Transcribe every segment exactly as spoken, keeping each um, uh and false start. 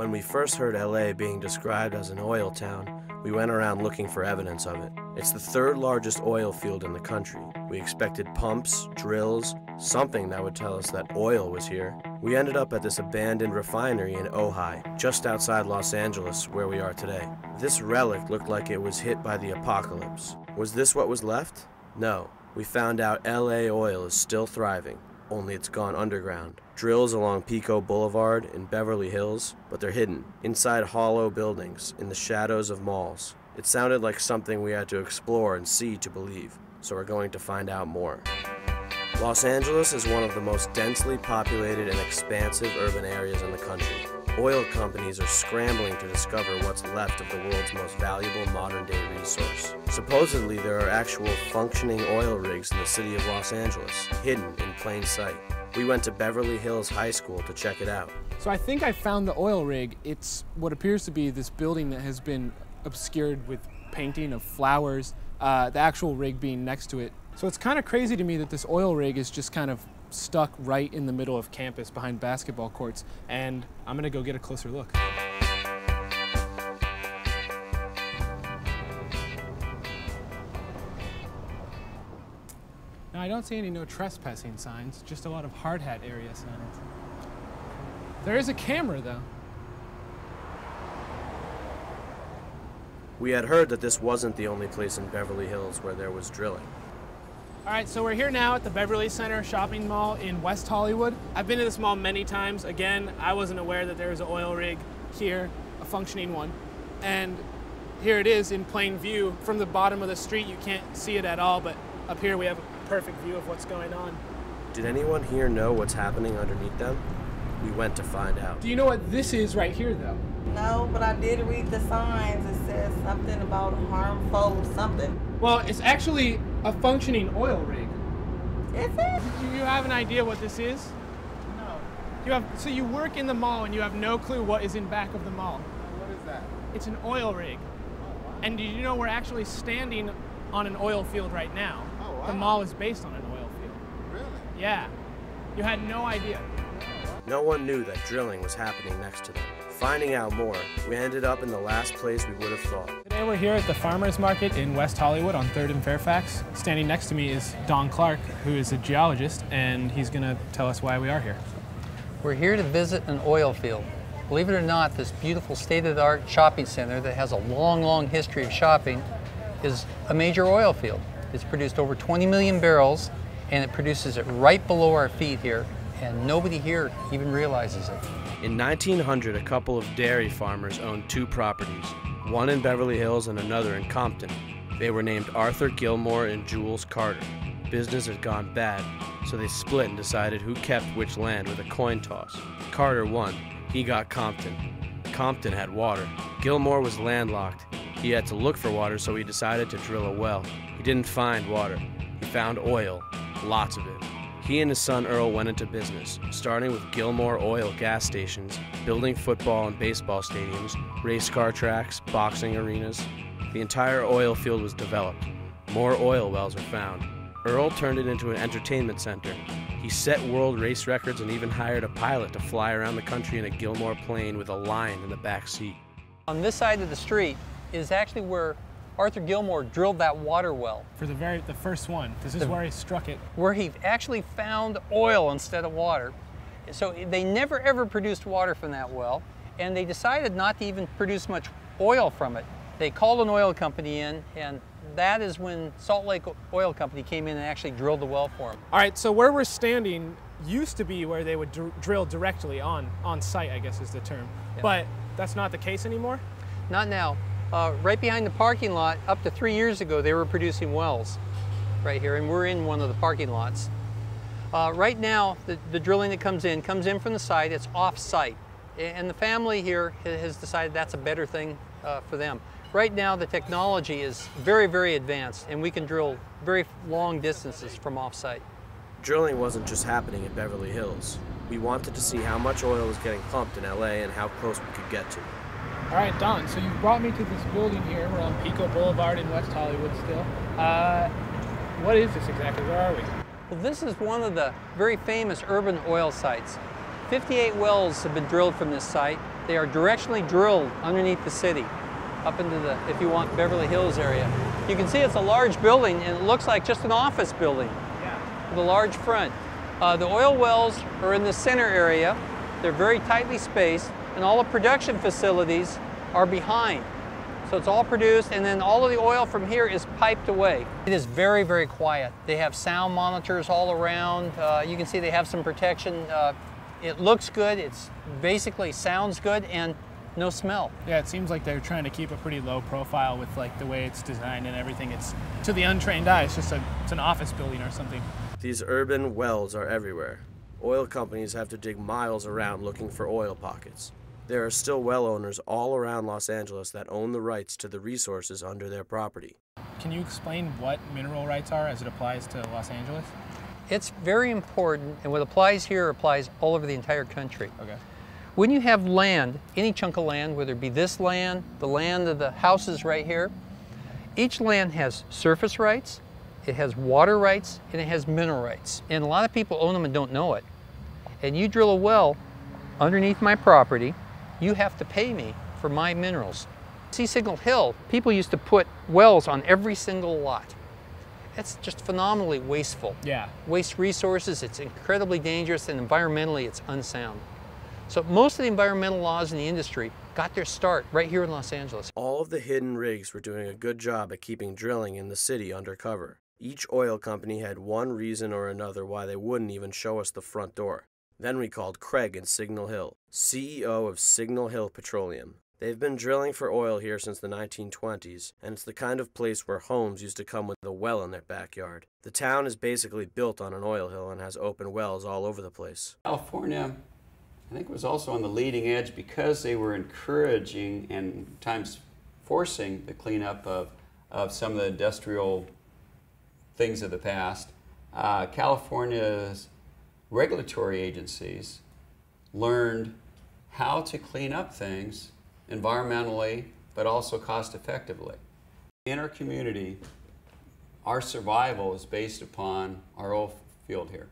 When we first heard L A being described as an oil town, we went around looking for evidence of it. It's the third largest oil field in the country. We expected pumps, drills, something that would tell us that oil was here. We ended up at this abandoned refinery in Ojai, just outside Los Angeles, where we are today. This relic looked like it was hit by the apocalypse. Was this what was left? No. We found out L A oil is still thriving, only it's gone underground. Drills along Pico Boulevard in Beverly Hills, but they're hidden, inside hollow buildings, in the shadows of malls. It sounded like something we had to explore and see to believe, so we're going to find out more. Los Angeles is one of the most densely populated and expansive urban areas in the country. Oil companies are scrambling to discover what's left of the world's most valuable modern-day resource. Supposedly, there are actual functioning oil rigs in the city of Los Angeles, hidden in plain sight. We went to Beverly Hills High School to check it out. So I think I found the oil rig. It's what appears to be this building that has been obscured with painting of flowers, uh, the actual rig being next to it. So it's kind of crazy to me that this oil rig is just kind of stuck right in the middle of campus behind basketball courts, and I'm gonna go get a closer look. I don't see any no trespassing signs, just a lot of hard hat area signs. There is a camera, though. We had heard that this wasn't the only place in Beverly Hills where there was drilling. All right, so we're here now at the Beverly Center shopping mall in West Hollywood. I've been to this mall many times. Again, I wasn't aware that there was an oil rig here, a functioning one. And here it is in plain view. From the bottom of the street, you can't see it at all, but up here we have a perfect view of what's going on. Did anyone here know what's happening underneath them? We went to find out. Do you know what this is right here, though? No, but I did read the signs. It says something about harmful something. Well, it's actually a functioning oil rig. Is it? Do you have an idea what this is? No. You have, so you work in the mall and you have no clue what is in back of the mall. What is that? It's an oil rig. Oh, wow. And do you know we're actually standing on an oil field right now? Wow. The mall is based on an oil field. Really? Yeah. You had no idea. No one knew that drilling was happening next to them. Finding out more, we ended up in the last place we would have thought. Today we're here at the Farmers Market in West Hollywood on third and Fairfax. Standing next to me is Don Clark, who is a geologist, and he's going to tell us why we are here. We're here to visit an oil field. Believe it or not, this beautiful state-of-the-art shopping center that has a long, long history of shopping is a major oil field. It's produced over twenty million barrels, and it produces it right below our feet here, and nobody here even realizes it. In nineteen hundred, a couple of dairy farmers owned two properties, one in Beverly Hills and another in Compton. They were named Arthur Gilmore and Jules Carter. Business had gone bad, so they split and decided who kept which land with a coin toss. Carter won. He got Compton. Compton had water. Gilmore was landlocked. He had to look for water, so he decided to drill a well. He didn't find water. He found oil, lots of it. He and his son Earl went into business, starting with Gilmore Oil gas stations, building football and baseball stadiums, race car tracks, boxing arenas. The entire oil field was developed. More oil wells were found. Earl turned it into an entertainment center. He set world race records and even hired a pilot to fly around the country in a Gilmore plane with a lion in the back seat. On this side of the street is actually where Arthur Gilmore drilled that water well. For the very, the first one, this is the, where he struck it. Where he actually found oil instead of water. So they never ever produced water from that well, and they decided not to even produce much oil from it. They called an oil company in, and that is when Salt Lake Oil Company came in and actually drilled the well for them. All right, so where we're standing used to be where they would dr drill directly on, on site, I guess is the term. Yeah. But that's not the case anymore? Not now. Uh, right behind the parking lot, up to three years ago, they were producing wells right here, and we're in one of the parking lots. Uh, right now, the, the drilling that comes in, comes in from the site, it's off-site. And the family here has decided that's a better thing uh, for them. Right now, the technology is very, very advanced, and we can drill very long distances from off-site. Drilling wasn't just happening in Beverly Hills. We wanted to see how much oil was getting pumped in L A and how close we could get to it. All right, Don, so you brought me to this building here. We're on Pico Boulevard in West Hollywood still. Uh, what is this exactly? Where are we? Well, this is one of the very famous urban oil sites. fifty-eight wells have been drilled from this site. They are directionally drilled underneath the city, up into the, if you want, Beverly Hills area. You can see it's a large building, and it looks like just an office building, yeah, with a large front. Uh, the oil wells are in the center area. They're very tightly spaced, and all the production facilities are behind. So it's all produced, and then all of the oil from here is piped away. It is very, very quiet. They have sound monitors all around. Uh, you can see they have some protection. Uh, it looks good. It's basically sounds good, and no smell. Yeah, it seems like they're trying to keep a pretty low profile with like the way it's designed and everything. It's, to the untrained eye, it's just a, it's an office building or something. These urban wells are everywhere. Oil companies have to dig miles around looking for oil pockets. There are still well owners all around Los Angeles that own the rights to the resources under their property. Can you explain what mineral rights are as it applies to Los Angeles? It's very important, and what applies here applies all over the entire country. Okay. When you have land, any chunk of land, whether it be this land, the land of the houses right here, each land has surface rights, it has water rights, and it has mineral rights. And a lot of people own them and don't know it. And you drill a well underneath my property, you have to pay me for my minerals. See Signal Hill, people used to put wells on every single lot. That's just phenomenally wasteful. Yeah. Waste resources, it's incredibly dangerous, and environmentally it's unsound. So most of the environmental laws in the industry got their start right here in Los Angeles. All of the hidden rigs were doing a good job at keeping drilling in the city undercover. Each oil company had one reason or another why they wouldn't even show us the front door. Then we called Craig in Signal Hill, C E O of Signal Hill Petroleum. They've been drilling for oil here since the nineteen twenties, and it's the kind of place where homes used to come with a well in their backyard. The town is basically built on an oil hill and has open wells all over the place. California, I think, was also on the leading edge because they were encouraging and at times forcing the cleanup of, of some of the industrial things of the past. Uh, California's regulatory agencies learned how to clean up things environmentally, but also cost effectively. In our community, our survival is based upon our oil field here.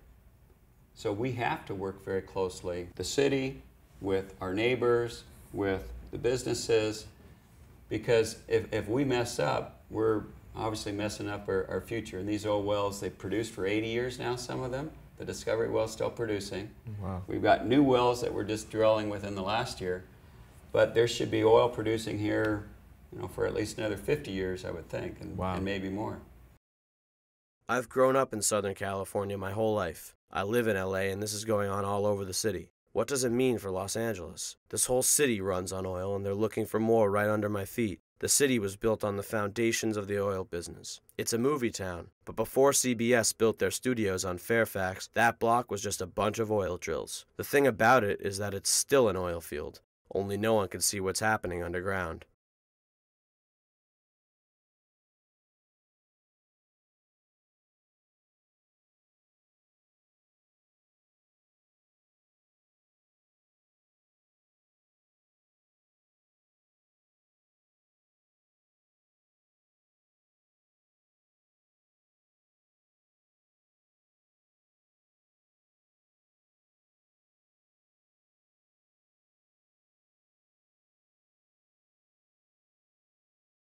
So we have to work very closely, the city, with our neighbors, with the businesses, because if, if we mess up, we're obviously messing up our, our future. And these oil wells, they've produced for eighty years now, some of them. The Discovery well's still producing. Wow. We've got new wells that we're just drilling within the last year, but there should be oil producing here, you know, for at least another fifty years, I would think, and, wow. and maybe more. I've grown up in Southern California my whole life. I live in L A, and this is going on all over the city. What does it mean for Los Angeles? This whole city runs on oil, and they're looking for more right under my feet. The city was built on the foundations of the oil business. It's a movie town, but before C B S built their studios on Fairfax, that block was just a bunch of oil drills. The thing about it is that it's still an oil field, only no one can see what's happening underground.